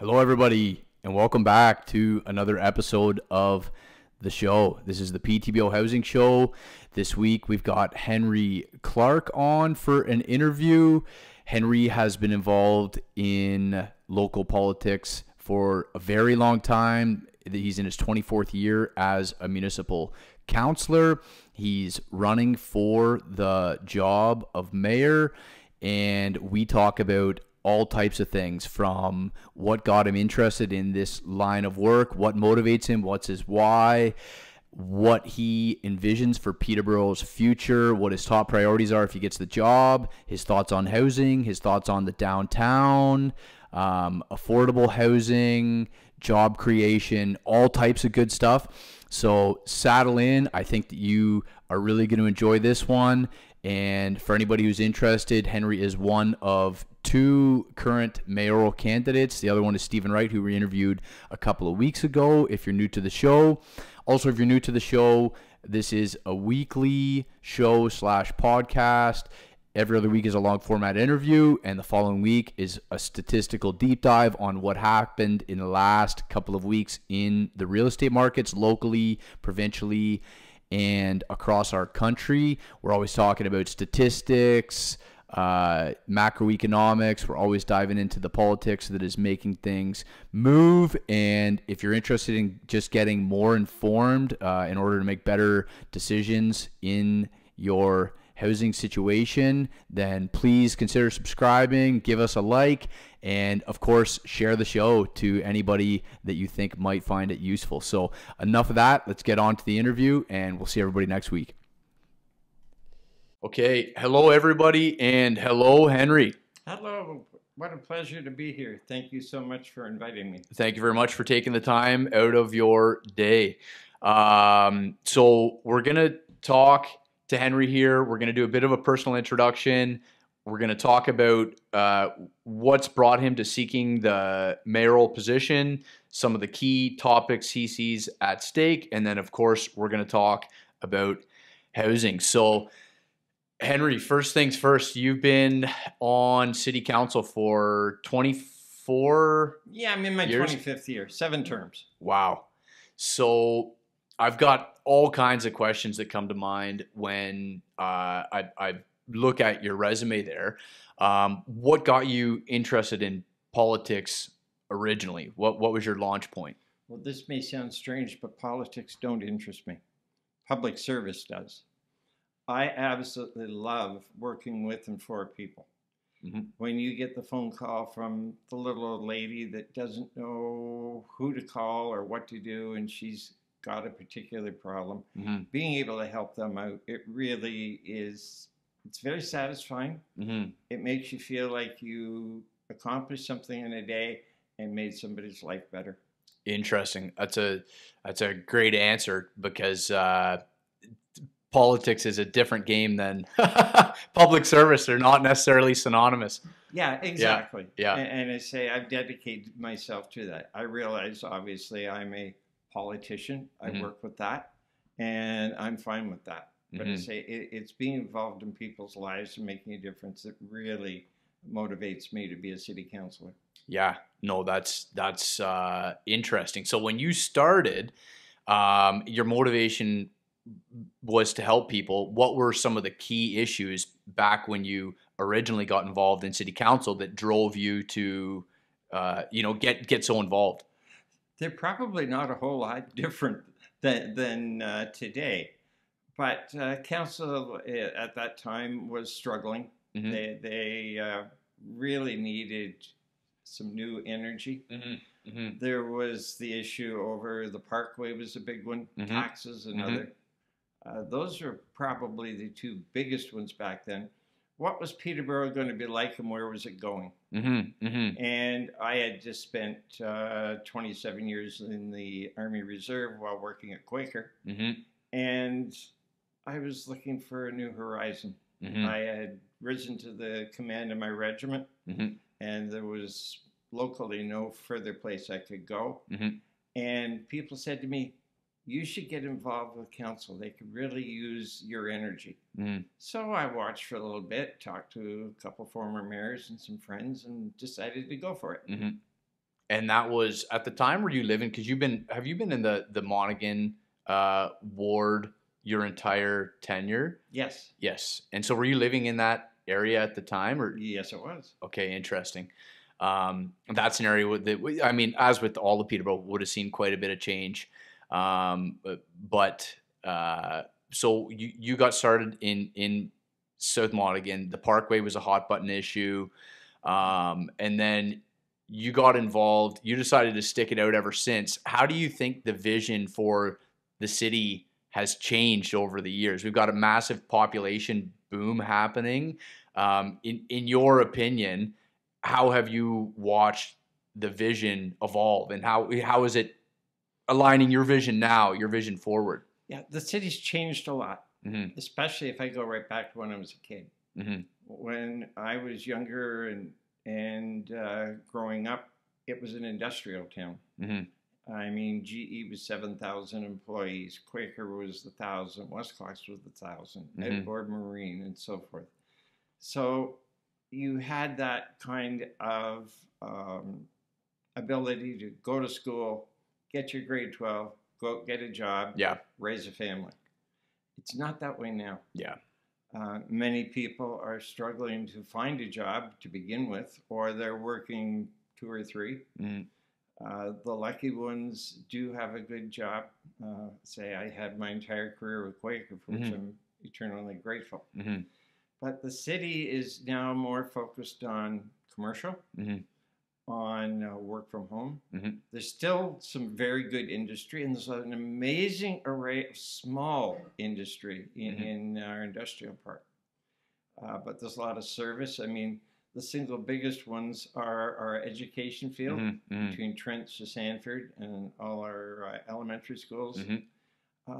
Hello, everybody, and welcome back to another episode of the show. This is the PTBO Housing Show. This week, we've got Henry Clarke on for an interview. Henry has been involved in local politics for a very long time. He's in his 24th year as a municipal councillor. He's running for the job of mayor, and we talk about all types of things, from what got him interested in this line of work, what motivates him, what's his why, what he envisions for Peterborough's future, what his top priorities are if he gets the job, his thoughts on housing, his thoughts on the downtown, affordable housing, job creation, all types of good stuff. So saddle in. I think that you are really going to enjoy this one. And for anybody who's interested, Henry is one of two current mayoral candidates. The other one is Stephen Wright, who we interviewed a couple of weeks ago, if you're new to the show. Also, if you're new to the show, this is a weekly show slash podcast. Every other week is a long format interview, and the following week is a statistical deep dive on what happened in the last couple of weeks in the real estate markets, locally, provincially, and across our country. We're always talking about statistics, macroeconomics. We're always diving into the politics that is making things move. And if you're interested in just getting more informed in order to make better decisions in your housing situation, then please consider subscribing, give us a like, and of course, share the show to anybody that you think might find it useful. So enough of that. Let's get on to the interview, and we'll see everybody next week. Okay. Hello, everybody, and hello, Henry. Hello. What a pleasure to be here. Thank you so much for inviting me. Thank you very much for taking the time out of your day. So we're going to talk to Henry here. We're going to do a bit of a personal introduction. We're going to talk about what's brought him to seeking the mayoral position, some of the key topics he sees at stake, and then, of course, we're going to talk about housing. So, Henry, first things first, you've been on city council for 24 years? Yeah, I'm in my 25th year, 7 terms. Wow. So I've got all kinds of questions that come to mind when I look at your resume there. What got you interested in politics originally? What was your launch point? Well, this may sound strange, but politics don't interest me. Public service does. I absolutely love working with and for people. Mm-hmm. When you get the phone call from the little old lady that doesn't know who to call or what to do, and she's got a particular problem, mm-hmm, being able to help them out, it really is, it's very satisfying. Mm-hmm. It makes you feel like you accomplished something in a day and made somebody's life better. Interesting. That's a great answer, because politics is a different game than public service. They're not necessarily synonymous. Yeah, exactly. Yeah. And I say I've dedicated myself to that. I realize, obviously, I'm a politician. I mm-hmm. work with that, and I'm fine with that. But mm-hmm. I say it's being involved in people's lives and making a difference that really motivates me to be a city councillor. Yeah, no, that's interesting. So when you started, your motivation was to help people. What were some of the key issues back when you originally got involved in city council that drove you to, get so involved? They're probably not a whole lot different than today, but council at that time was struggling. Mm-hmm. They really needed some new energy. Mm-hmm. Mm-hmm. There was the issue over the parkway was a big one, mm-hmm. taxes another. Mm-hmm. Those are probably the two biggest ones back then. What was Peterborough going to be like, and where was it going? Mm-hmm, mm-hmm. And I had just spent 27 years in the Army Reserve while working at Quaker, mm-hmm. and I was looking for a new horizon. Mm-hmm. I had risen to the command of my regiment, mm-hmm. and there was locally no further place I could go. Mm-hmm. And people said to me, you should get involved with council. They could really use your energy. Mm. So I watched for a little bit, talked to a couple former mayors and some friends, and decided to go for it. Mm-hmm. And that was at the time where you live in, because you've been, have you been in the Monaghan ward your entire tenure? Yes. Yes. And so were you living in that area at the time? Or yes, it was. Okay, interesting. That's an area that, I mean, as with all of Peterborough, would have seen quite a bit of change. So you got started in South Monaghan. The Parkway was a hot button issue, and then you got involved, you decided to stick it out ever since. How do you think the vision for the city has changed over the years? We've got a massive population boom happening. In your opinion, how have you watched the vision evolve, and how is it aligning your vision now, your vision forward? Yeah, the city's changed a lot, mm-hmm. especially if I go right back to when I was a kid. Mm-hmm. When I was younger and growing up, it was an industrial town. Mm-hmm. I mean, GE was 7,000 employees, Quaker was 1,000, West Cox was 1,000, mm-hmm. Edward Marine, and so forth. So you had that kind of ability to go to school, get your grade 12, go out, get a job, yeah. raise a family. It's not that way now. Yeah. Many people are struggling to find a job to begin with, or they're working 2 or 3. Mm. The lucky ones do have a good job. Say I had my entire career with Quaker, for mm-hmm. which I'm eternally grateful. Mm-hmm. But the city is now more focused on commercial, mm-hmm. on work from home. Mm-hmm. There's still some very good industry, and there's an amazing array of small industry mm-hmm. in our industrial park. But there's a lot of service. I mean, the single biggest ones are our education field, mm-hmm. between Trent to Sanford and all our elementary schools. Mm-hmm.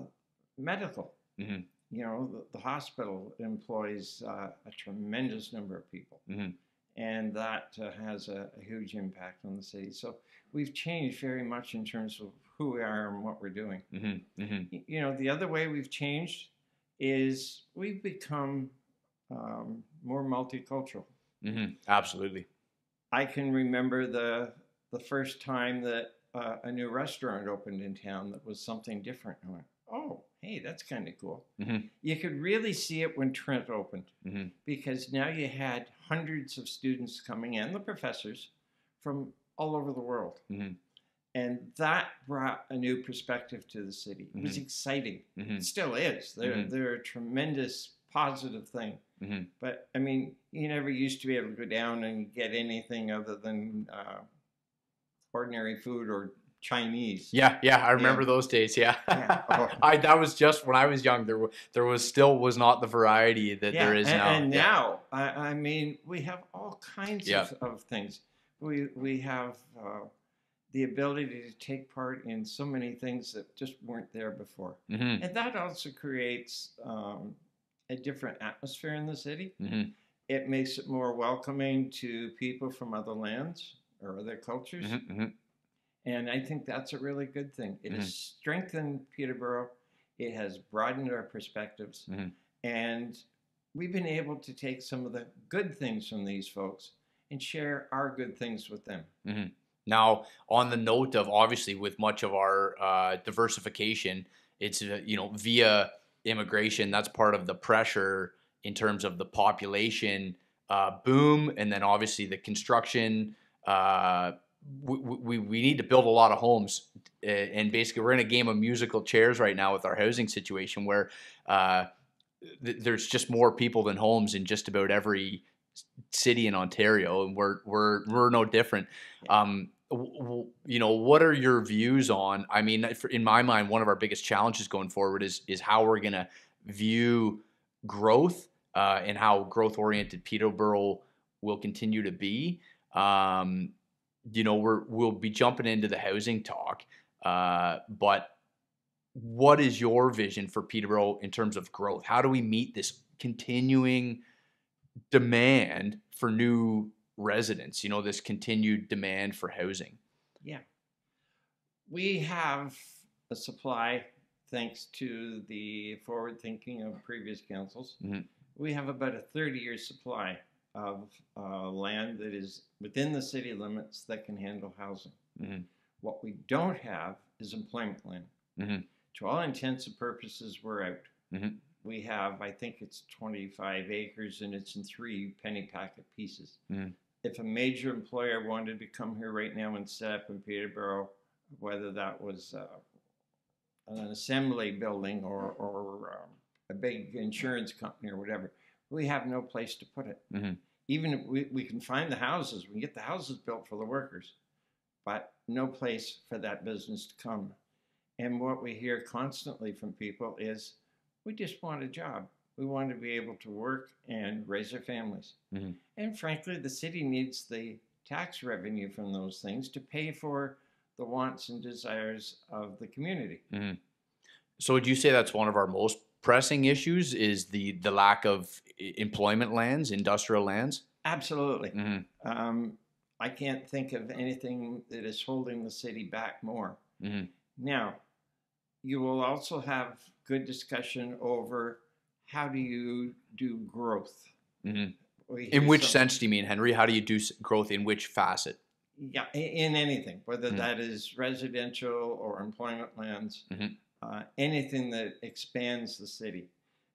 Medical. Mm-hmm. You know, the hospital employs a tremendous number of people. Mm-hmm. And that has a huge impact on the city. So we've changed very much in terms of who we are and what we're doing. Mm-hmm. Mm-hmm. You know, the other way we've changed is we've become more multicultural. Mm-hmm. Absolutely. I can remember the first time that a new restaurant opened in town that was something different. I went, oh, hey, that's kind of cool. Mm-hmm. You could really see it when Trent opened, mm-hmm. because now you had hundreds of students coming in, the professors, from all over the world. Mm-hmm. And that brought a new perspective to the city. Mm-hmm. It was exciting. Mm-hmm. It still is. Mm-hmm. They're a tremendous positive thing. Mm-hmm. But, I mean, you never used to be able to go down and get anything other than ordinary food or Chinese. Yeah, yeah, I remember those days. Yeah, yeah. Oh. That was just when I was young. There was not the variety that there is now. And yeah. now, I mean, we have all kinds yeah. of things. We have the ability to take part in so many things that just weren't there before, mm-hmm. and that also creates a different atmosphere in the city. Mm-hmm. It makes it more welcoming to people from other lands or other cultures. Mm-hmm, mm-hmm. And I think that's a really good thing. It mm-hmm. has strengthened Peterborough. It has broadened our perspectives. Mm-hmm. And we've been able to take some of the good things from these folks and share our good things with them. Mm-hmm. Now, on the note of, obviously, with much of our diversification, it's, you know, via immigration, that's part of the pressure in terms of the population boom. And then, obviously, the construction we need to build a lot of homes, and basically we're in a game of musical chairs right now with our housing situation, where there's just more people than homes in just about every city in Ontario, and we're no different. You know, what are your views on? I mean, in my mind, one of our biggest challenges going forward is how we're going to view growth and how growth-oriented Peterborough will continue to be. You know, we'll be jumping into the housing talk, but what is your vision for Peterborough in terms of growth? How do we meet this continuing demand for new residents, you know, this continued demand for housing? Yeah. We have a supply, thanks to the forward thinking of previous councils. Mm-hmm. We have about a 30-year supply of land that is within the city limits that can handle housing. Mm-hmm. What we don't have is employment land. Mm-hmm. To all intents and purposes, we're out. Mm-hmm. We have, I think it's 25 acres and it's in 3 penny packet pieces. Mm-hmm. If a major employer wanted to come here right now and set up in Peterborough, whether that was an assembly building or a big insurance company or whatever, we have no place to put it. Mm-hmm. Even if we can find the houses, we can get the houses built for the workers, but no place for that business to come. And what we hear constantly from people is, we just want a job. We want to be able to work and raise our families. Mm-hmm. And frankly, the city needs the tax revenue from those things to pay for the wants and desires of the community. Mm-hmm. So would you say that's one of our most pressing issues, is the lack of employment lands, industrial lands? Absolutely. Mm-hmm. I can't think of anything that is holding the city back more. Mm-hmm. Now, you will also have good discussion over how do you do growth. Mm-hmm. In which sense do you mean, Henry? How do you do growth in which facet? Yeah, in anything, whether mm-hmm. that is residential or employment lands, mm-hmm. Anything that expands the city.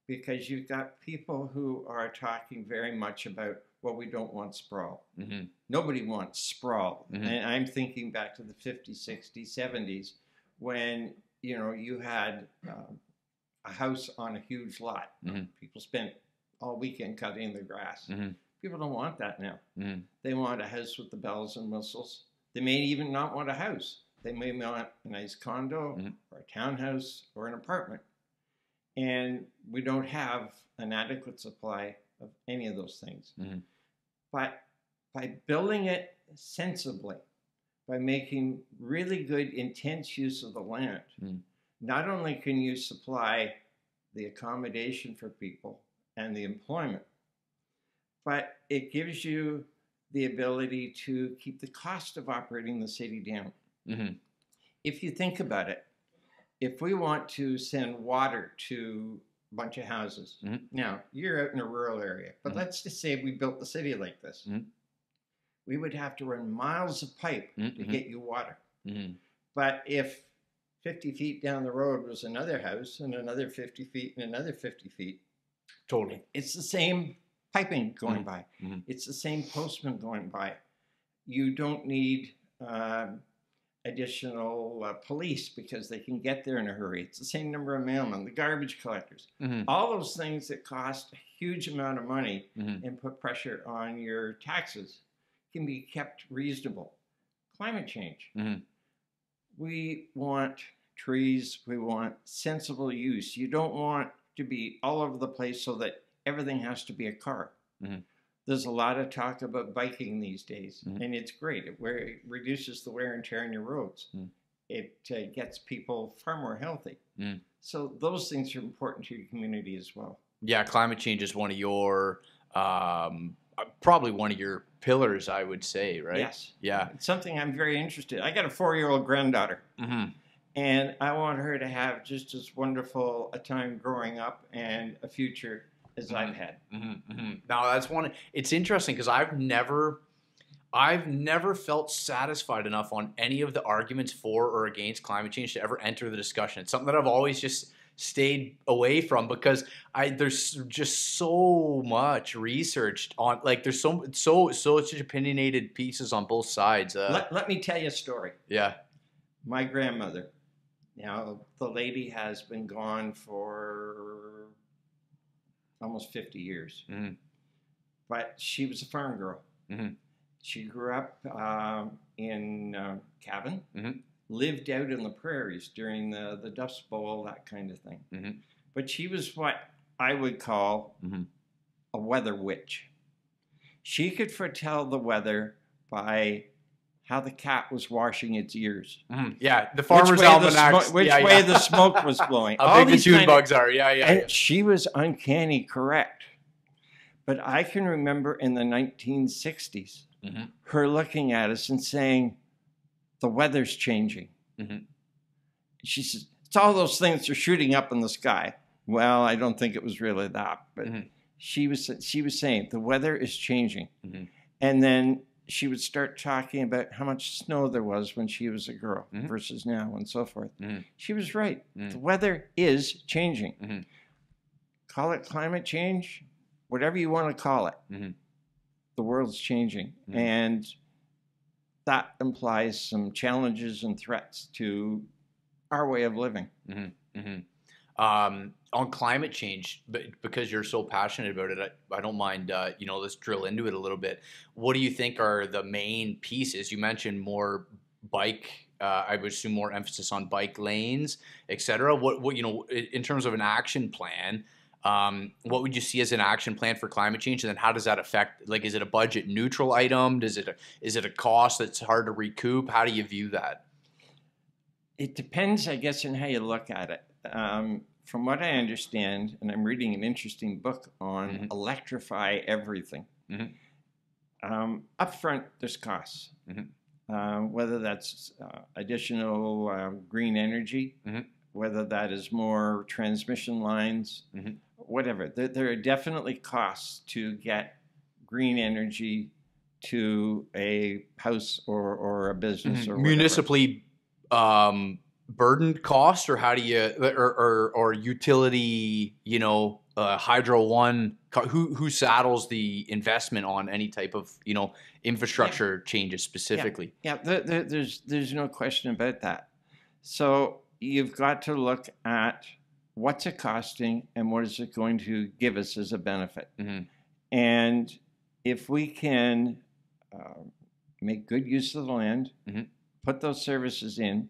Because you've got people who are talking very much about, well, we don't want sprawl. Mm-hmm. Nobody wants sprawl. Mm-hmm. And I'm thinking back to the 50s, 60s, 70s, when you had a house on a huge lot. Mm-hmm. People spent all weekend cutting the grass. Mm-hmm. People don't want that now. Mm-hmm. They want a house with the bells and whistles. They may even not want a house. They may want a nice condo, mm-hmm. or a townhouse or an apartment. And we don't have an adequate supply of any of those things. Mm-hmm. But by building it sensibly, by making really good, intense use of the land, mm-hmm. not only can you supply the accommodation for people and the employment, but it gives you the ability to keep the cost of operating the city down. Mm-hmm. If you think about it, if we want to send water to a bunch of houses, mm-hmm. now you're out in a rural area, but mm-hmm. let's just say we built the city like this. Mm-hmm. We would have to run miles of pipe mm-hmm. to get you water. Mm-hmm. But if 50 feet down the road was another house, and another 50 feet, and another 50 feet. Totally. It's the same piping going mm-hmm. by. Mm-hmm. It's the same postman going by. You don't need additional police because they can get there in a hurry. It's the same number of mailmen, the garbage collectors. Mm-hmm. All those things that cost a huge amount of money mm-hmm. and put pressure on your taxes can be kept reasonable. Climate change. Mm-hmm. We want trees. We want sensible use. You don't want to be all over the place so that everything has to be a car. Mm-hmm. There's a lot of talk about biking these days, mm-hmm. and it's great. It reduces the wear and tear on your roads. Mm-hmm. It gets people far more healthy. Mm-hmm. So those things are important to your community as well. Yeah, climate change is one of your, probably one of your pillars, I would say, right? Yes. Yeah. It's something I'm very interested in. I got a 4-year-old granddaughter, mm-hmm. and I want her to have just as wonderful a time growing up and a future as mm-hmm. I've had. Mm-hmm. Mm-hmm. Now that's one. It's interesting because I've never felt satisfied enough on any of the arguments for or against climate change to ever enter the discussion. It's something that I've always just stayed away from because there's just so much research on, like, there's so such opinionated pieces on both sides. Let me tell you a story. Yeah. My grandmother. Now the lady has been gone for almost 50 years. Mm-hmm. But she was a farm girl. Mm-hmm. She grew up in Cavan, mm-hmm. lived out in the prairies during the Dust Bowl, that kind of thing. Mm-hmm. But she was what I would call mm-hmm. a weather witch. She could foretell the weather by how the cat was washing its ears. Mm-hmm. Yeah, the farmer's almanacs. Which way the smoke was blowing. How big the June bugs are, And she was uncanny correct. But I can remember in the 1960s, mm-hmm. her looking at us and saying, the weather's changing. Mm-hmm. She says, it's all those things that are shooting up in the sky. Well, I don't think it was really that, but mm-hmm. she was saying the weather is changing. Mm-hmm. And then she would start talking about how much snow there was when she was a girl mm-hmm. versus now and so forth. Mm-hmm. She was right. Mm-hmm. The weather is changing. Mm-hmm. Call it climate change, whatever you want to call it. Mm-hmm. The world's changing. Mm-hmm. And that implies some challenges and threats to our way of living. Mm-hmm. Mm-hmm. On climate change, but because you're so passionate about it, I don't mind, let's drill into it a little bit. What do you think are the main pieces? You mentioned more bike, I would assume more emphasis on bike lanes, et cetera. In terms of an action plan, what would you see as an action plan for climate change? And then how does that affect, like, is it a budget neutral item? Is it a cost that's hard to recoup? How do you view that? It depends, I guess, on how you look at it. From what I understand, and I'm reading an interesting book on mm-hmm. electrify everything. Mm-hmm. Upfront, there's costs, mm-hmm. Whether that's additional green energy, mm-hmm. whether that is more transmission lines, mm-hmm. whatever. There are definitely costs to get green energy to a house or a business mm-hmm. or whatever. Municipally burdened cost, or how do you or utility, Hydro One, who saddles the investment on any type of, infrastructure yeah. changes specifically? Yeah, yeah. There's no question about that. So you've got to look at what's it costing and what is it going to give us as a benefit. Mm-hmm. And if we can make good use of the land, mm-hmm. put those services in.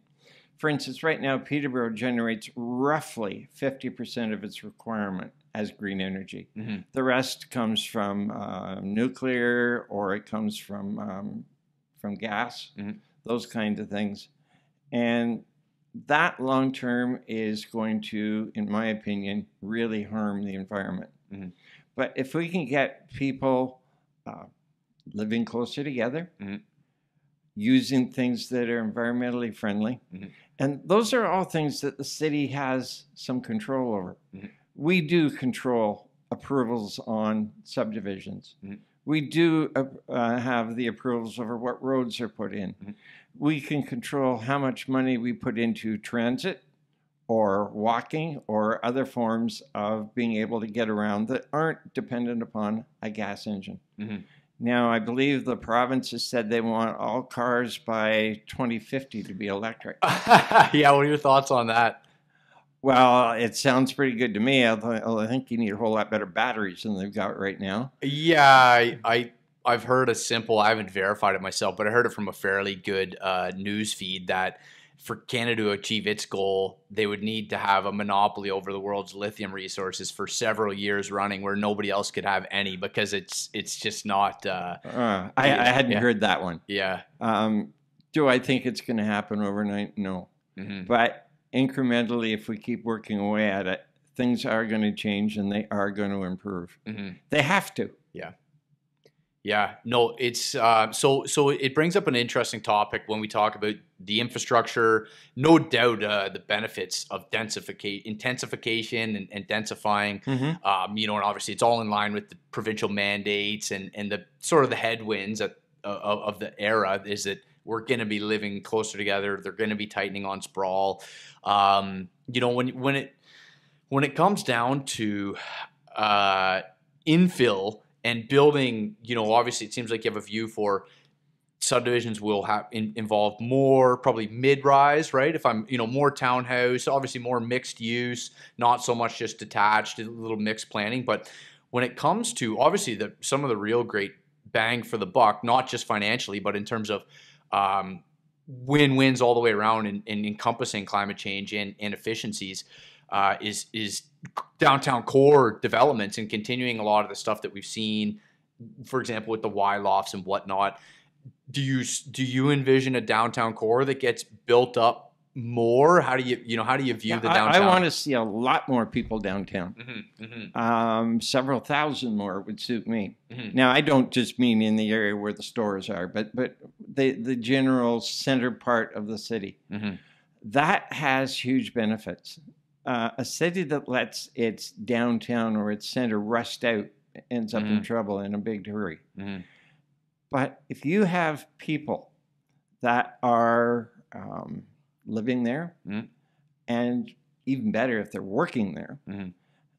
For instance, right now, Peterborough generates roughly 50% of its requirement as green energy. Mm-hmm. The rest comes from nuclear, or it comes from gas, mm-hmm. those kinds of things. And that long-term is going to, in my opinion, really harm the environment. Mm-hmm. But if we can get people living closer together, mm-hmm. using things that are environmentally friendly. Mm-hmm. And those are all things that the city has some control over. Mm-hmm. We do control approvals on subdivisions. Mm-hmm. We do have the approvals over what roads are put in. Mm-hmm. We can control how much money we put into transit or walking or other forms of being able to get around that aren't dependent upon a gas engine. Mm-hmm. Now, I believe the province has said they want all cars by 2050 to be electric. Yeah, what are your thoughts on that? Well, it sounds pretty good to me. I think you need a whole lot better batteries than they've got right now. Yeah, I've heard a simple, I haven't verified it myself, but I heard it from a fairly good news feed that for Canada to achieve its goal, they would need to have a monopoly over the world's lithium resources for several years running, where nobody else could have any, because it's just not. I hadn't yeah. heard that one. Yeah. Do I think it's going to happen overnight? No. Mm-hmm. But incrementally, if we keep working away at it, things are going to change and they are going to improve. Mm-hmm. They have to. Yeah. Yeah, no, it's so it brings up an interesting topic when we talk about the infrastructure. No doubt the benefits of intensification and densifying, mm-hmm. And obviously it's all in line with the provincial mandates and the sort of the headwinds of the era is that we're going to be living closer together. They're going to be tightening on sprawl. When it comes down to infill and building, obviously it seems like you have a view for subdivisions will have involve more probably mid-rise, right? If I'm, more townhouse, obviously more mixed use, not so much just detached, a little mixed planning. But when it comes to obviously some of the real great bang for the buck, not just financially, but in terms of win-wins all the way around and encompassing climate change and efficiencies, is downtown core developments and continuing a lot of the stuff that we've seen, for example, with the Y lofts and whatnot. Do you envision a downtown core that gets built up more? How do you view the downtown? I want to see a lot more people downtown. Mm-hmm, mm-hmm. Several thousand more would suit me. Mm-hmm. Now, I don't just mean in the area where the stores are, but the general center part of the city. Mm-hmm. That has huge benefits. a city that lets its downtown or its center rust out ends up in trouble in a big hurry. But if you have people that are living there, and even better if they're working there,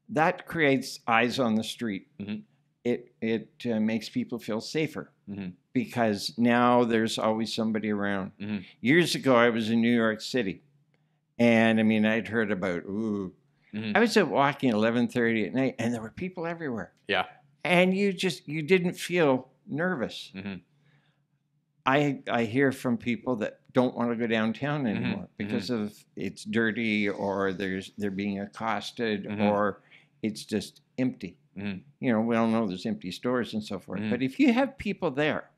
that creates eyes on the street. It makes people feel safer because now there's always somebody around. Years ago, I was in New York City, and I mean, I'd heard about, I was out walking at 11:30 at night, and there were people everywhere. Yeah. And you just, you didn't feel nervous. I hear from people that don't want to go downtown anymore because of it's dirty, or they're being accosted, or it's just empty. You know, we all know there's empty stores and so forth. But if you have people there,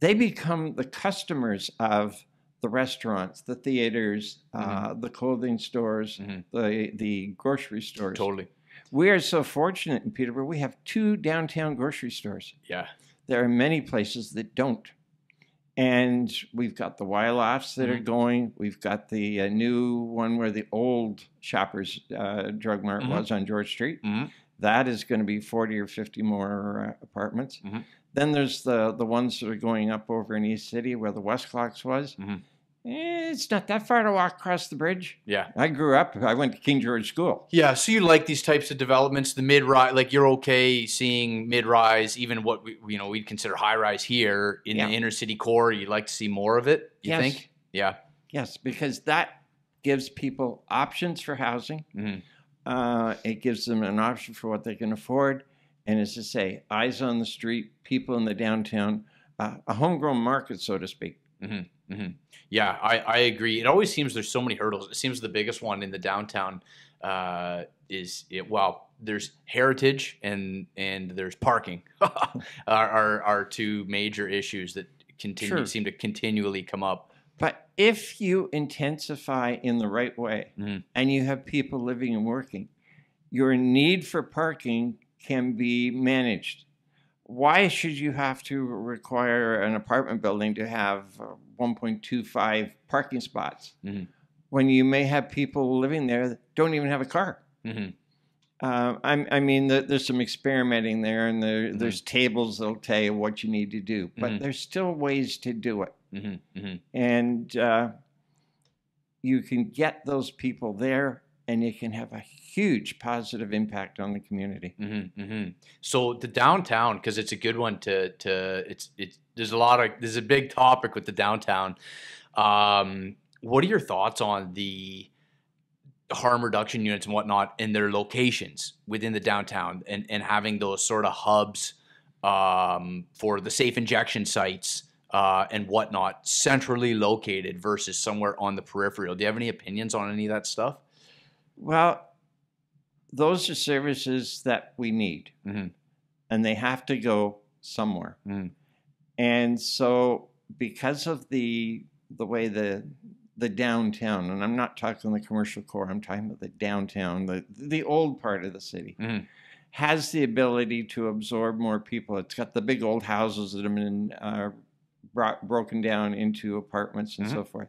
they become the customers of the restaurants, the theaters, the clothing stores, the grocery stores. Totally. We are so fortunate in Peterborough. We have 2 downtown grocery stores. Yeah. There are many places that don't. And we've got the Wyloffs that are going. We've got the new one where the old Shoppers Drug Mart was on George Street. That is going to be 40 or 50 more apartments. Then there's the ones that are going up over in East City where the West Cox was. It's not that far to walk across the bridge. Yeah. I grew up. I went to King George School. Yeah, so you like these types of developments, the mid-rise, like you're okay seeing mid-rise, even what we, you know, we'd consider high-rise here in the inner city core. You'd like to see more of it, you think? Yeah. Yes, because that gives people options for housing. It gives them an option for what they can afford. And as I say, eyes on the street, people in the downtown, a homegrown market, so to speak. Yeah, I agree. It always seems there's so many hurdles. It seems the biggest one in the downtown is, well, there's heritage and there's parking are 2 major issues that continue seem to continually come up. But if you intensify in the right way and you have people living and working, your need for parking can be managed. Why should you have to require an apartment building to have 1.25 parking spots when you may have people living there that don't even have a car? I mean, there's some experimenting there, and there's tables that'll tell you what you need to do, but there's still ways to do it. And you can get those people there, and it can have a huge positive impact on the community. So the downtown, because it's a good one to there's a lot of, there's a big topic with the downtown. What are your thoughts on the harm reduction units and whatnot in their locations within the downtown, and having those sort of hubs for the safe injection sites and whatnot centrally located versus somewhere on the peripheral? Do you have any opinions on any of that stuff? Well, those are services that we need, and they have to go somewhere. And so because of the way the downtown, and I'm not talking the commercial core, I'm talking about the downtown, the old part of the city, has the ability to absorb more people. It's got the big old houses that have been broken down into apartments and so forth.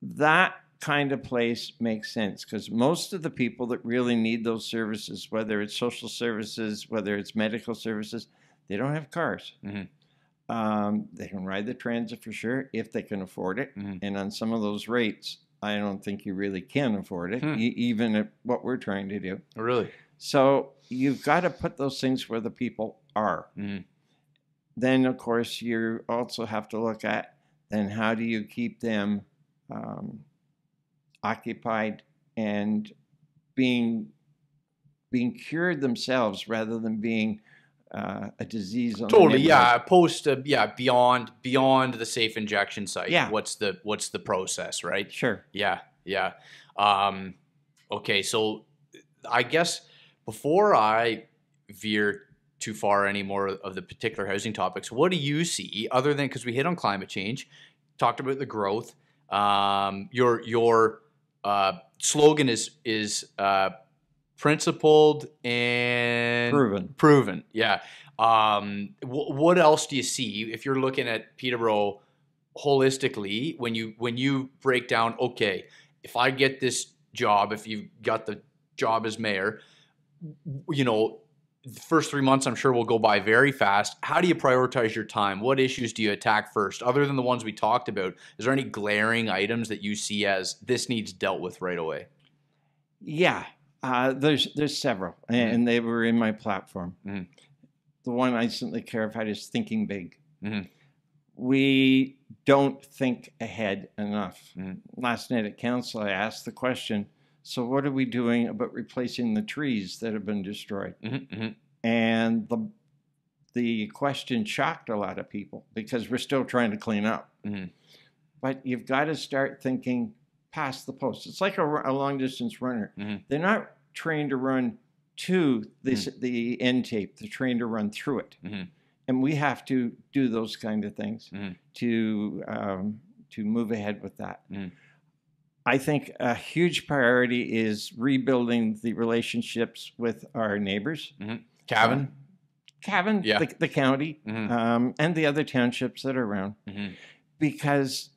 That kind of place makes sense, because most of the people that really need those services, whether it's social services, whether it's medical services, they don't have cars. They can ride the transit for sure if they can afford it. And on some of those rates, I don't think you really can afford it, even at what we're trying to do. Oh, really? So you've got to put those things where the people are. Then, of course, you also have to look at then how do you keep them occupied and being cured themselves rather than being a disease on totally the beyond the safe injection site. What's the process, right? Okay, so I guess before I veer too far any more of the particular housing topics, what do you see, other than, because we hit on climate change, talked about the growth, your slogan is principled and proven. Yeah. What else do you see if you're looking at Peterborough holistically, when you break down, okay, if I get this job, if you've got the job as mayor, you know, the first 3 months, I'm sure, will go by very fast. How do you prioritize your time? What issues do you attack first? Other than the ones we talked about, is there any glaring items that you see as this needs dealt with right away? Yeah, there's several, and they were in my platform. Mm-hmm. The one I instantly clarified is thinking big. Mm-hmm. We don't think ahead enough. Mm-hmm. Last night at council, I asked the question, so what are we doing about replacing the trees that have been destroyed? Mm-hmm, mm-hmm. And the question shocked a lot of people because we're still trying to clean up. Mm-hmm. But you've got to start thinking past the post. It's like a long-distance runner. Mm-hmm. They're not trained to run to this, mm-hmm. the end tape. They're trained to run through it. Mm-hmm. And we have to do those kind of things, mm-hmm. To move ahead with that. Mm-hmm. I think a huge priority is rebuilding the relationships with our neighbors. Mm-hmm. Cavan. Cavan, yeah. the county, mm-hmm. And the other townships that are around. Mm-hmm. Because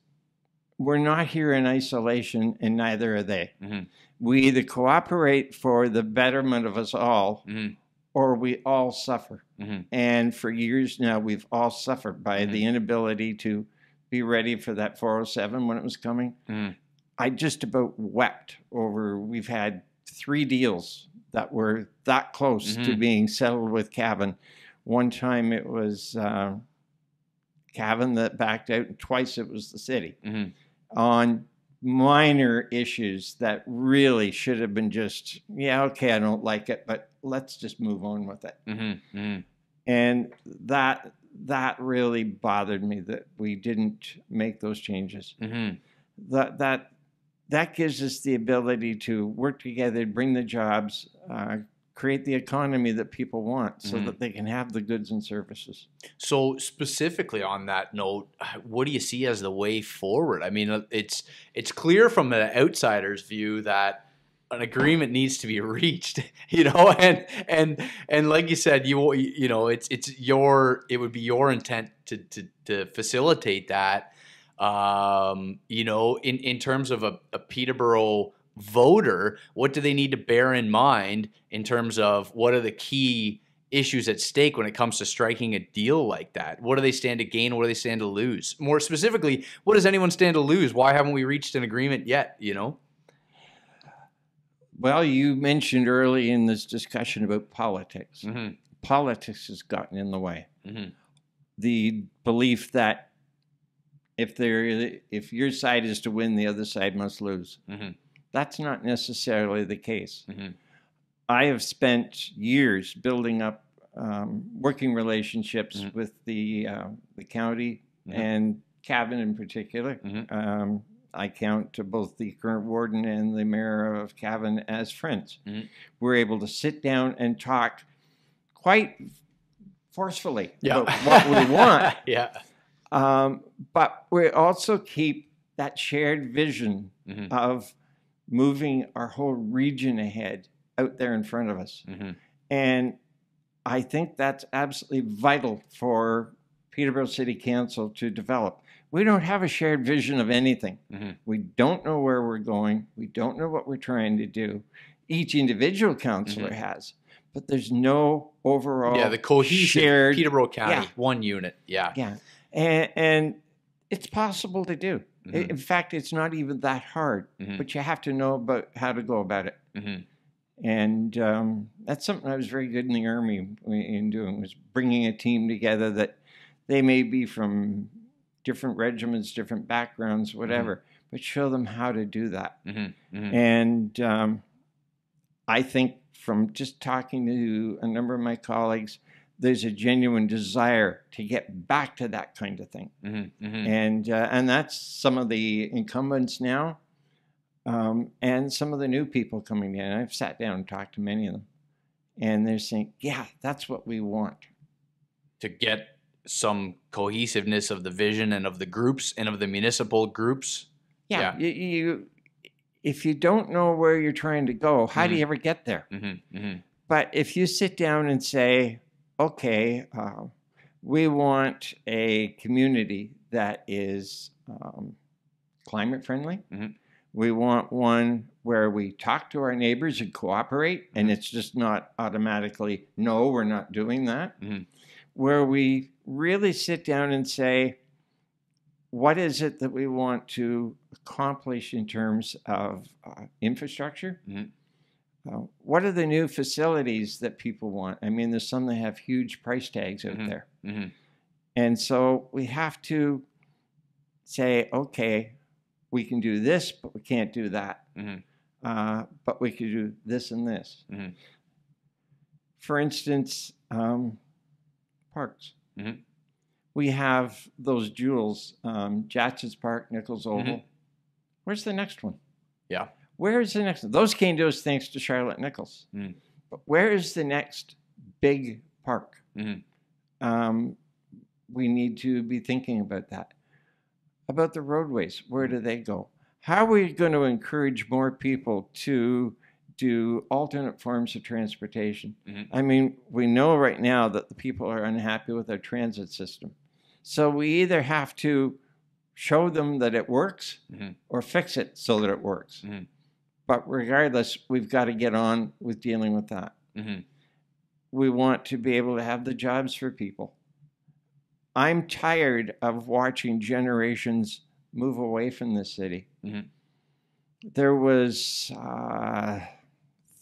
we're not here in isolation, and neither are they. Mm-hmm. We either cooperate for the betterment of us all, mm-hmm. or we all suffer. Mm-hmm. And for years now, we've all suffered by mm-hmm. the inability to be ready for that 407 when it was coming. Mm-hmm. I just about wept over, we've had 3 deals that were that close mm-hmm. to being settled with Cavan. One time it was Cavan that backed out, and twice it was the city mm-hmm. on minor issues that really should have been just, yeah, okay, I don't like it, but let's just move on with it. Mm-hmm. Mm-hmm. And that really bothered me that we didn't make those changes. Mm-hmm. That gives us the ability to work together, bring the jobs, create the economy that people want so mm-hmm. that they can have the goods and services. So specifically on that note, what do you see as the way forward? I mean, it's clear from an outsider's view that an agreement needs to be reached, you know, and like you said, you know, it would be your intent to facilitate that. You know, in terms of a Peterborough voter, what do they need to bear in mind in terms of what are the key issues at stake when it comes to striking a deal like that? What do they stand to gain? What do they stand to lose? More specifically, what does anyone stand to lose? Why haven't we reached an agreement yet, you know? Well, you mentioned early in this discussion about politics. Mm-hmm. Politics has gotten in the way. Mm-hmm. The belief that if your side is to win, the other side must lose. Mm-hmm. That's not necessarily the case. Mm-hmm. I have spent years building up working relationships mm-hmm. with the county mm-hmm. and Cavan in particular. Mm-hmm. I count to both the current warden and the mayor of Cavan as friends. Mm-hmm. We're able to sit down and talk quite forcefully yeah. about what we want. yeah. But we also keep that shared vision mm-hmm. of moving our whole region ahead out there in front of us. Mm-hmm. And I think that's absolutely vital for Peterborough City Council to develop. We don't have a shared vision of anything. Mm-hmm. We don't know where we're going. We don't know what we're trying to do. Each individual councillor mm-hmm. has. But there's no overall yeah, the cohesive shared, Peterborough County, yeah. one unit. Yeah. Yeah. And it's possible to do. Mm-hmm. In fact, it's not even that hard, mm-hmm. but you have to know about how to go about it. Mm-hmm. And that's something I was very good in the Army in doing, was bringing a team together that they may be from different regiments, different backgrounds, whatever, mm-hmm. but show them how to do that. Mm-hmm. Mm-hmm. And I think from just talking to a number of my colleagues, there's a genuine desire to get back to that kind of thing. Mm-hmm, mm-hmm. And that's some of the incumbents now and some of the new people coming in. I've sat down and talked to many of them. And they're saying, yeah, that's what we want. To get some cohesiveness of the vision and of the groups and of the municipal groups. Yeah. yeah. If you don't know where you're trying to go, how mm-hmm. do you ever get there? Mm-hmm, mm-hmm. But if you sit down and say, okay, we want a community that is climate friendly. Mm-hmm. We want one where we talk to our neighbors and cooperate, and it's just not automatically, no, we're not doing that. Mm-hmm. Where we really sit down and say, what is it that we want to accomplish in terms of infrastructure? Mm-hmm. What are the new facilities that people want? I mean, there's some that have huge price tags out mm-hmm. there. Mm-hmm. And so we have to say, okay, we can do this, but we can't do that. Mm-hmm. But we could do this and this. Mm-hmm. For instance, parks. Mm-hmm. We have those jewels, Jackson's Park, Nichols Oval. Mm-hmm. Where's the next one? Yeah. Where is the next one? Those came to us thanks to Charlotte Nichols. Mm-hmm. But where is the next big park? Mm-hmm. We need to be thinking about that. About the roadways, where do they go? How are we going to encourage more people to do alternate forms of transportation? Mm-hmm. I mean, we know right now that the people are unhappy with our transit system. So we either have to show them that it works mm-hmm. or fix it so that it works. Mm-hmm. But regardless, we've got to get on with dealing with that. Mm-hmm. We want to be able to have the jobs for people. I'm tired of watching generations move away from the city. Mm-hmm. There was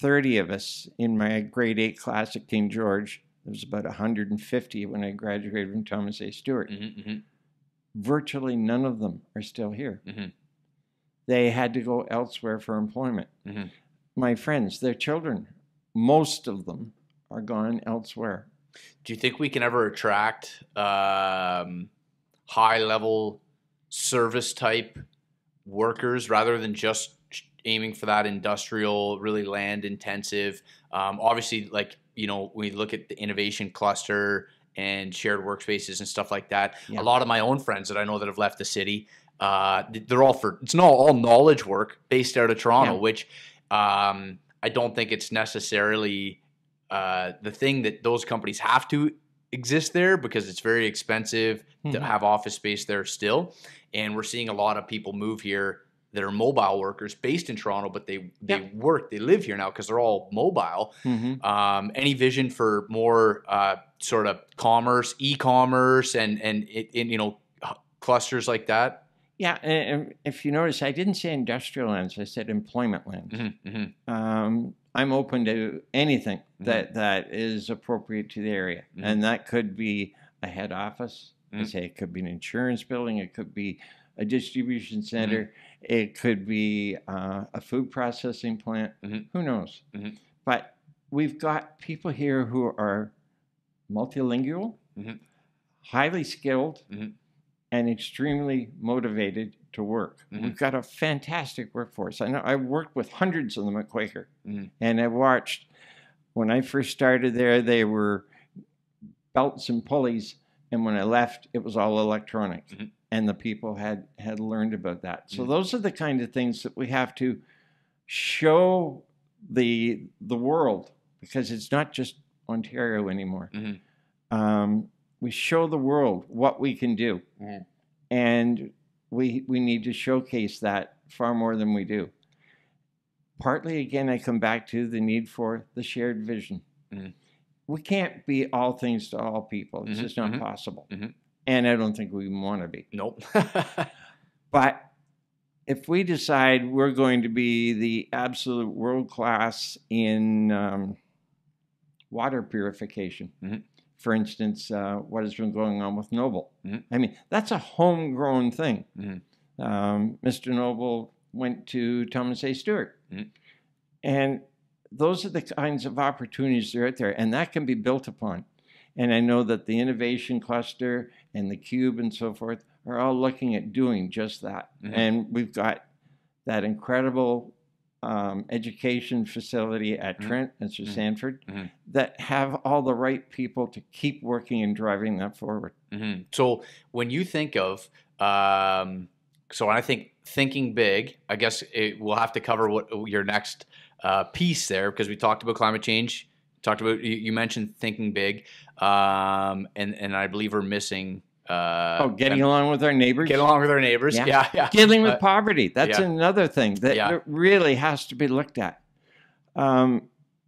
30 of us in my grade 8 class at King George. There was about 150 when I graduated from Thomas A. Stewart. Mm-hmm, mm-hmm. Virtually none of them are still here. Mm-hmm. They had to go elsewhere for employment. Mm-hmm. My friends, their children, most of them are gone elsewhere. Do you think we can ever attract high-level service-type workers rather than just aiming for that industrial, really land-intensive? Obviously, like, you know, we look at the innovation cluster and shared workspaces and stuff like that. Yeah. A lot of my own friends that I know that have left the city, they're all for – it's not all knowledge work based out of Toronto, yeah. which I don't think it's necessarily – the thing that those companies have to exist there because it's very expensive mm-hmm. to have office space there still. And we're seeing a lot of people move here that are mobile workers based in Toronto, but they yeah. work, they live here now because they're all mobile. Mm-hmm. Any vision for more sort of commerce, e-commerce and you know, clusters like that? Yeah, and if you notice, I didn't say industrial lands, I said employment lands. Mm-hmm, mm-hmm. I'm open to anything that, mm-hmm. that is appropriate to the area. Mm-hmm. And that could be a head office. Mm-hmm. I say it could be an insurance building. It could be a distribution center. Mm-hmm. It could be a food processing plant. Mm-hmm. Who knows? Mm-hmm. But we've got people here who are multilingual, mm-hmm. highly skilled, mm-hmm. and extremely motivated to work. Mm-hmm. We've got a fantastic workforce. I know I worked with hundreds of them at Quaker, mm-hmm. and I watched when I first started there, they were belts and pulleys, and when I left, it was all electronic, mm-hmm. and the people had learned about that. So mm-hmm. those are the kind of things that we have to show the world, because it's not just Ontario anymore. Mm-hmm. We show the world what we can do, mm-hmm. and we need to showcase that far more than we do. Partly, again, I come back to the need for the shared vision. Mm-hmm. We can't be all things to all people. It's mm-hmm. just not mm-hmm. possible. Mm-hmm. And I don't think we want to be. Nope. But if we decide we're going to be the absolute world class in water purification, mm-hmm. for instance, what has been going on with Noble. Mm-hmm. I mean, that's a homegrown thing. Mm-hmm. Mr. Noble went to Thomas A. Stewart. Mm-hmm. And those are the kinds of opportunities that are out there, and that can be built upon. And I know that the innovation cluster and the cube and so forth are all looking at doing just that. Mm-hmm. And we've got that incredible education facility at mm-hmm. Trent and Sir mm-hmm. Sanford mm-hmm. that have all the right people to keep working and driving that forward. Mm-hmm. So when you think of, so I think thinking big, I guess we'll have to cover what your next piece there, because we talked about climate change, talked about, you mentioned thinking big, and I believe we're missing Getting along with our neighbors. Getting along with our neighbors. Yeah. Dealing with poverty. That's another thing that really has to be looked at.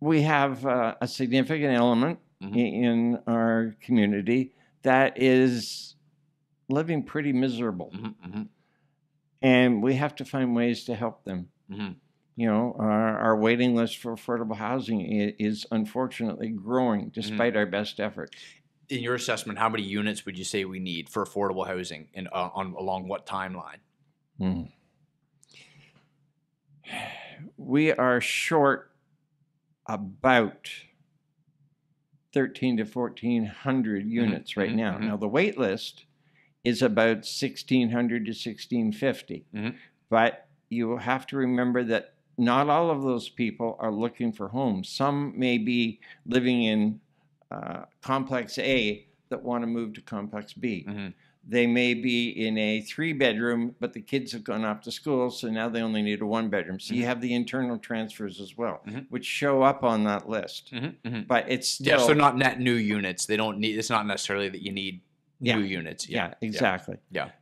We have a significant element in our community that is living pretty miserable. And we have to find ways to help them. You know, our waiting list for affordable housing is unfortunately growing despite our best efforts. In your assessment, how many units would you say we need for affordable housing, and along what timeline? We are short about 1,300 to 1,400 units right now. Now, the wait list is about 1,600 to 1,650. But you have to remember that not all of those people are looking for homes. Some may be living in complex A that want to move to complex B. They may be in a 3-bedroom, but the kids have gone off to school, so now they only need a 1-bedroom. So you have the internal transfers as well, which show up on that list. But it's still... so not net new units. They don't need... It's not necessarily that you need new units. Exactly.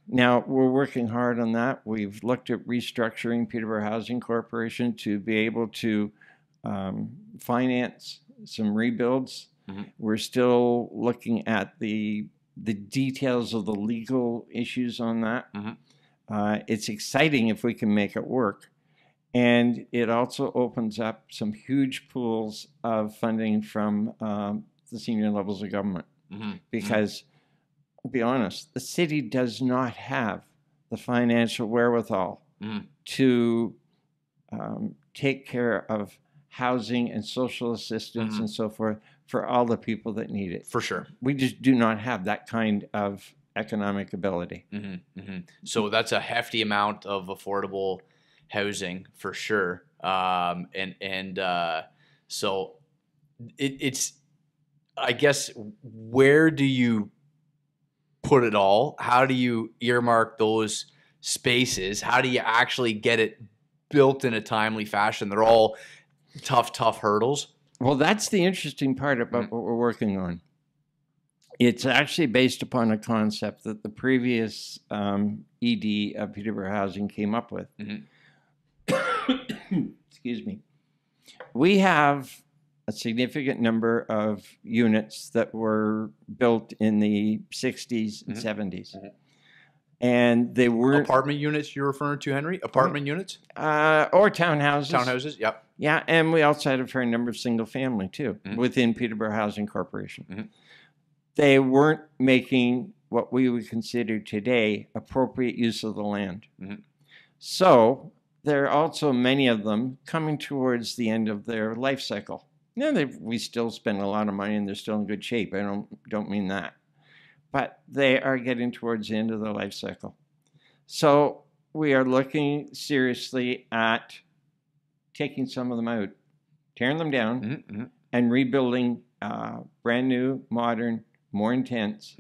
Now, we're working hard on that. We've looked at restructuring Peterborough Housing Corporation to be able to finance some rebuilds. We're still looking at the details of the legal issues on that. It's exciting if we can make it work. And it also opens up some huge pools of funding from the senior levels of government. Because, I'll be honest, the city does not have the financial wherewithal to take care of housing and social assistance and so forth for all the people that need it. For sure. We just do not have that kind of economic ability. So that's a hefty amount of affordable housing for sure. So it's, I guess, where do you put it all? How do you earmark those spaces? How do you actually get it built in a timely fashion? They're all tough, tough hurdles. Well, that's the interesting part about what we're working on. It's actually based upon a concept that the previous ED of Peterborough Housing came up with. Excuse me. We have a significant number of units that were built in the 60s and 70s. And they were... Apartment units you're referring to, Henry? Apartment units? Or townhouses. Townhouses, yep. Yeah, and we also had a fair number of single family, too, within Peterborough Housing Corporation. They weren't making what we would consider today appropriate use of the land. So there are also many of them coming towards the end of their life cycle. Now, we still spend a lot of money and they're still in good shape. I don't mean that. But they are getting towards the end of their life cycle. So we are looking seriously at taking some of them out, tearing them down, and rebuilding brand new, modern, more intense.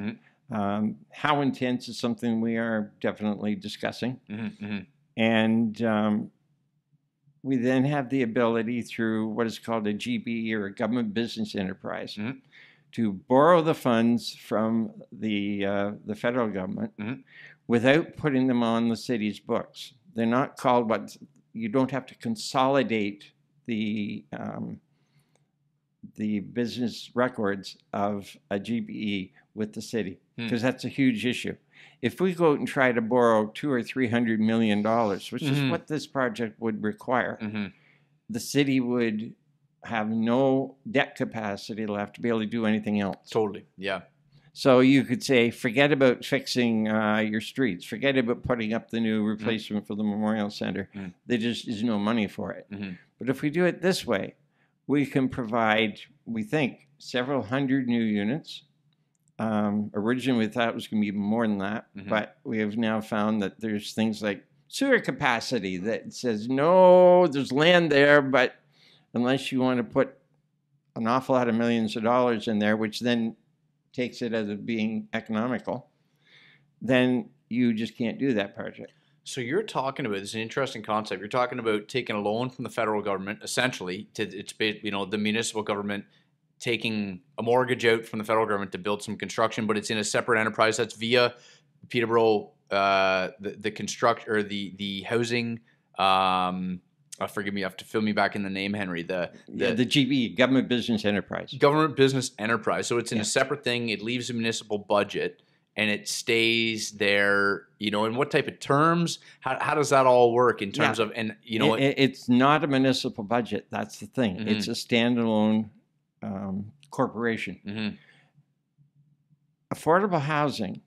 How intense is something we are definitely discussing. And we then have the ability through what is called a GBE, or a government business enterprise, to borrow the funds from the federal government without putting them on the city's books. They're not called what... You don't have to consolidate the business records of a GBE with the city, because that's a huge issue. If we go out and try to borrow $200 or $300 million, which is what this project would require, the city would have no debt capacity left to be able to do anything else. Totally, yeah. So you could say, forget about fixing your streets. Forget about putting up the new replacement for the Memorial Center. There just is no money for it. But if we do it this way, we can provide, we think, several hundred new units. Originally, we thought it was going to be more than that. But we have now found that there's things like sewer capacity that says, no, there's land there, but unless you want to put an awful lot of millions of dollars in there, which then takes it as of being economical, then you just can't do that project. So you're talking about, this is an interesting concept, you're talking about taking a loan from the federal government, essentially, to, it's, you know, the municipal government taking a mortgage out from the federal government to build some construction, but it's in a separate enterprise that's via Peterborough, the housing. Forgive me, you have to fill me back in the name, Henry. The GBE, Government Business Enterprise. Government Business Enterprise. So it's in a separate thing. It leaves a municipal budget, and it stays there. You know, in what type of terms? How does that all work in terms of? And you know, it's not a municipal budget. That's the thing. Mm-hmm. It's a standalone corporation. Mm-hmm. Affordable housing.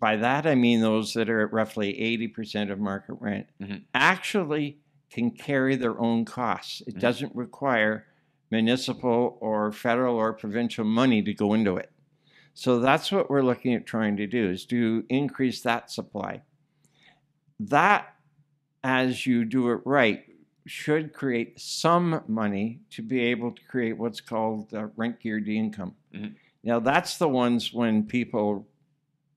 By that, I mean those that are at roughly 80% of market rent actually can carry their own costs. It doesn't require municipal or federal or provincial money to go into it. So that's what we're looking at trying to do, is to increase that supply. That, as you do it right, should create some money to be able to create what's called rent geared income. Now, that's the ones when people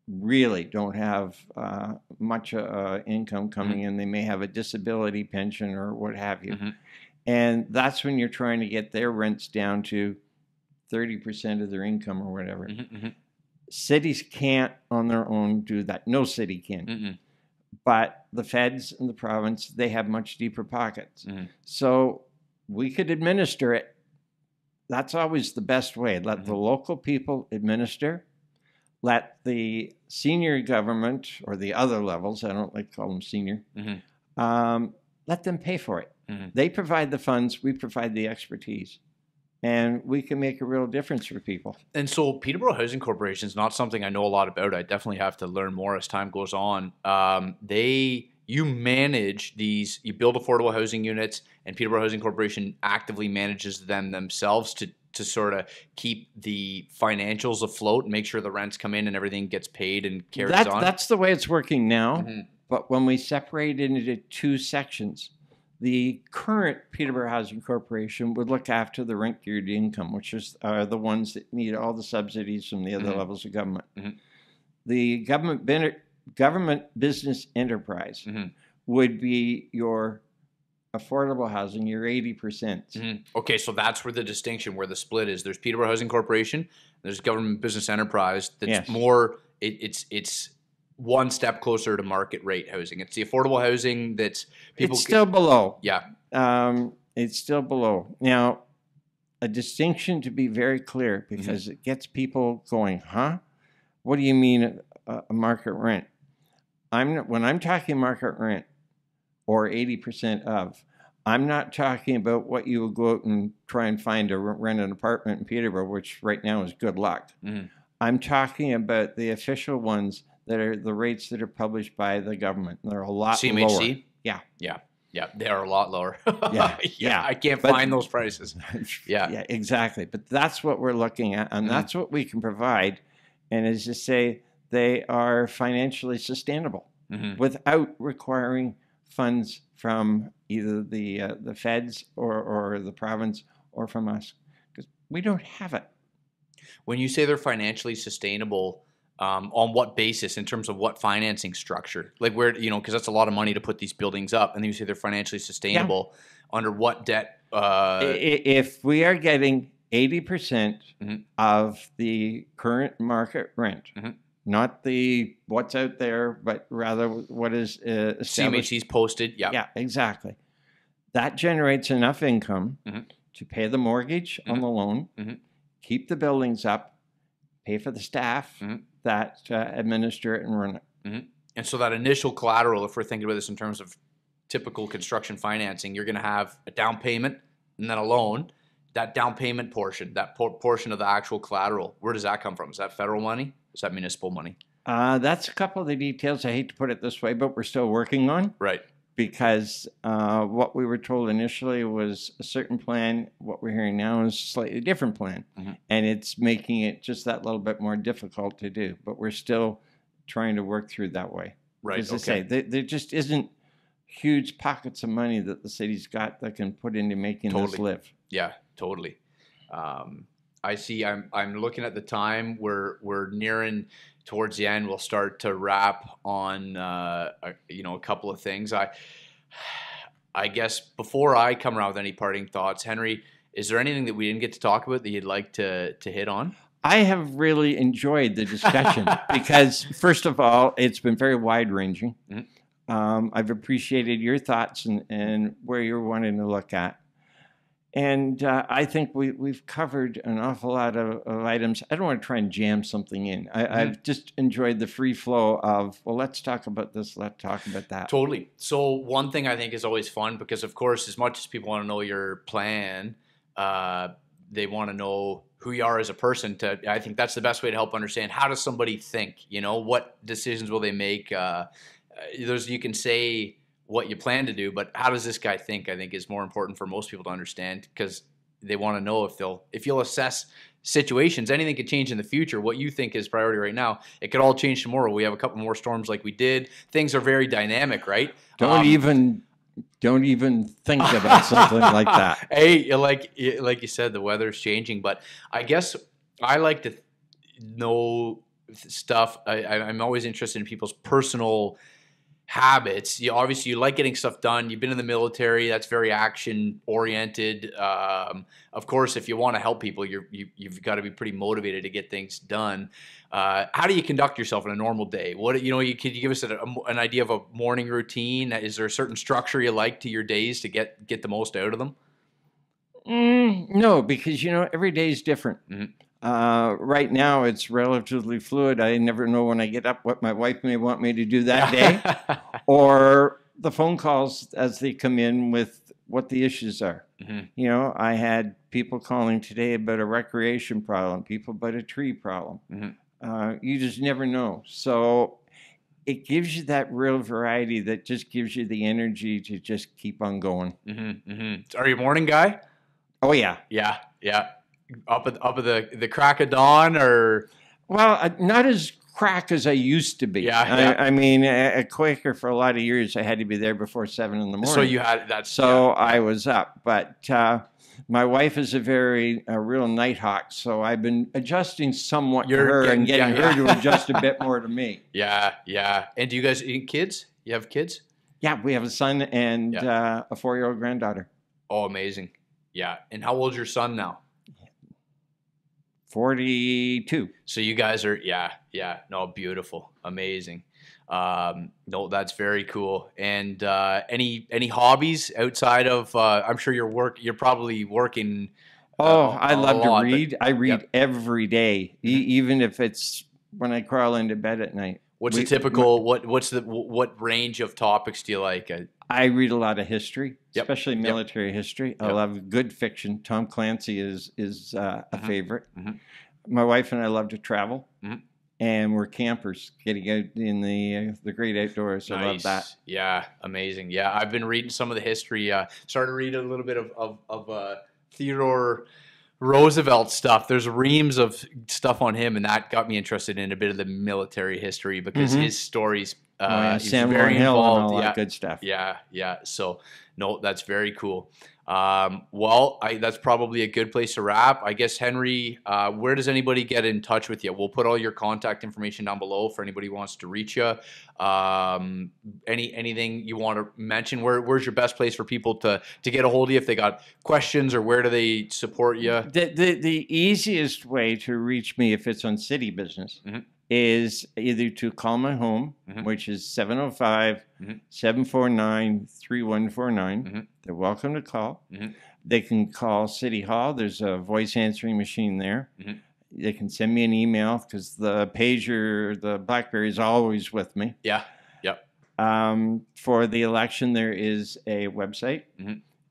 really don't have much income coming in. They may have a disability pension or what have you. And that's when you're trying to get their rents down to 30% of their income or whatever. Cities can't on their own do that. No city can. But the feds and the province, they have much deeper pockets. So we could administer it. That's always the best way. Let the local people administer. Let the senior government or the other levels, I don't like to call them senior, let them pay for it. They provide the funds, we provide the expertise, and we can make a real difference for people. And so Peterborough Housing Corporation is not something I know a lot about. I definitely have to learn more as time goes on. You manage these, you build affordable housing units, and Peterborough Housing Corporation actively manages them themselves to sort of keep the financials afloat and make sure the rents come in and everything gets paid and carries on? That's the way it's working now. But when we separate it into two sections, the current Peterborough Housing Corporation would look after the rent geared income, which is the ones that need all the subsidies from the other levels of government. The government business enterprise would be your affordable housing, you're 80%. Okay, so that's where the distinction, where the split is. There's Peterborough Housing Corporation, there's Government Business Enterprise. That's more, it's one step closer to market rate housing. It's the affordable housing that's people... It's still below. Yeah. It's still below. Now, a distinction to be very clear, because it gets people going, huh? What do you mean market rent? When I'm talking market rent, or 80% of. I'm not talking about what you will go out and try and find to rent an apartment in Peterborough, which right now is good luck. I'm talking about the official ones that are the rates that are published by the government. They're a lot lower. CMHC? Yeah. Yeah. Yeah. They are a lot lower. I can't find those prices. Yeah, exactly. But that's what we're looking at, and that's what we can provide. And as you say, they are financially sustainable without requiring funds from either the feds or the province or from us, because we don't have it. When you say they're financially sustainable, on what basis, in terms of what financing structure? Like, where, you know, because that's a lot of money to put these buildings up, and then you say they're financially sustainable. Under what debt? If we are getting 80% of the current market rent, not the what's out there, but rather what is CMHC's posted. Yeah, exactly. That generates enough income to pay the mortgage on the loan, keep the buildings up, pay for the staff that administer it and run it. And so that initial collateral, if we're thinking about this in terms of typical construction financing, you're going to have a down payment and then a loan. That down payment portion, that portion of the actual collateral, where does that come from? Is that federal money? Is that municipal money? That's a couple of the details, I hate to put it this way, but we're still working on. Right. Because what we were told initially was a certain plan. What we're hearing now is a slightly different plan. And it's making it just that little bit more difficult to do. But we're still trying to work through that way. Right. As I say, there just isn't huge pockets of money that the city's got that can put into making this live. Yeah, totally. I see. I'm looking at the time. We're nearing towards the end. We'll start to wrap on a couple of things. I guess before I come around with any parting thoughts, Henry, Is there anything that we didn't get to talk about that you'd like to hit on? I have really enjoyed the discussion because, first of all, it's been very wide-ranging. Mm-hmm. I've appreciated your thoughts and where you're wanting to look at. And I think we've covered an awful lot of items. I don't want to try and jam something in. I've just enjoyed the free flow of, well, let's talk about this, let's talk about that. Totally. So one thing I think is always fun because, of course, as much as people want to know your plan, they want to know who you are as a person. I think that's the best way to help understand how does somebody think, you know, what decisions will they make? You can say what you plan to do, but how does this guy think, I think is more important for most people to understand, because they want to know if you'll assess situations. Anything could change in the future. What you think is priority right now, it could all change tomorrow. We have a couple more storms like we did. Things are very dynamic, right? Don't even think about something like that. Hey, like you said, the weather's changing, but I guess I like to know stuff. I'm always interested in people's personal habits. Obviously, you like getting stuff done. You've been in the military. That's very action-oriented. Of course, if you want to help people, you've got to be pretty motivated to get things done. How do you conduct yourself in a normal day? Could you give us an idea of a morning routine? Is there a certain structure you like to your days to get the most out of them? No, because, every day is different. Mm-hmm. Right now, it's relatively fluid. I never know when I get up what my wife may want me to do that day, or the phone calls as they come in with what the issues are. Mm-hmm. I had people calling today about a recreation problem, people about a tree problem. Mm-hmm. You just never know. So it gives you that real variety that just gives you the energy to just keep on going. Mm-hmm, mm-hmm. Are you a morning guy? Oh, yeah. Yeah, yeah. Up at the crack of dawn, or? Well, not as crack as I used to be. Yeah, yeah. I mean, at Quaker for a lot of years, I had to be there before 7 in the morning. So you had that. So yeah. I was up, but my wife is a real nighthawk, so I've been adjusting somewhat to her and getting her to adjust a bit more to me. Yeah, yeah. And do you guys eat kids? You have kids? Yeah, we have a son and a 4-year-old granddaughter. Oh, amazing. Yeah. And how old's your son now? 42. So you guys are, beautiful, amazing. No, that's very cool. And any hobbies outside of? I'm sure you're probably working. I love to read. I read every day, even if it's when I crawl into bed at night. What range of topics do you like? I read a lot of history, especially military history. I love good fiction. Tom Clancy is a favorite. Mm-hmm. My wife and I love to travel, and we're campers, getting out in the great outdoors. Nice. I love that. Yeah, amazing. Yeah, I've been reading some of the history. Started to read a little bit of Theodore Roosevelt stuff. There's reams of stuff on him, and that got me interested in a bit of the military history because his stories. Samuel Hill and all that good stuff. Yeah, yeah. So, no, that's very cool. That's probably a good place to wrap. I guess, Henry, where does anybody get in touch with you? We'll put all your contact information down below for anybody who wants to reach you. Anything you want to mention? Where's your best place for people to get a hold of you if they got questions, or where do they support you? The easiest way to reach me, if it's on city business, is either to call my home, which is 705-749-3149. They're welcome to call. They can call City Hall. There's a voice answering machine there. They can send me an email because the pager, the BlackBerry, is always with me. Yeah, yep. For the election, there is a website,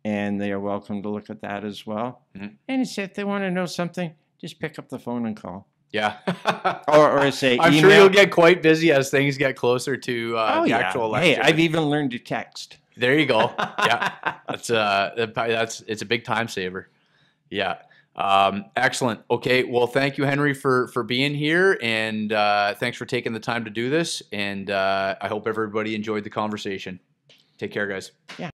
and they are welcome to look at that as well. And if they want to know something, just pick up the phone and call. Yeah. or say I'm email. Sure you'll get quite busy as things get closer to the actual election. Hey, I've even learned to text. There you go. Yeah. It's a big time saver. Yeah. Excellent. Okay. Well, thank you, Henry, for being here, and thanks for taking the time to do this. And I hope everybody enjoyed the conversation. Take care, guys. Yeah.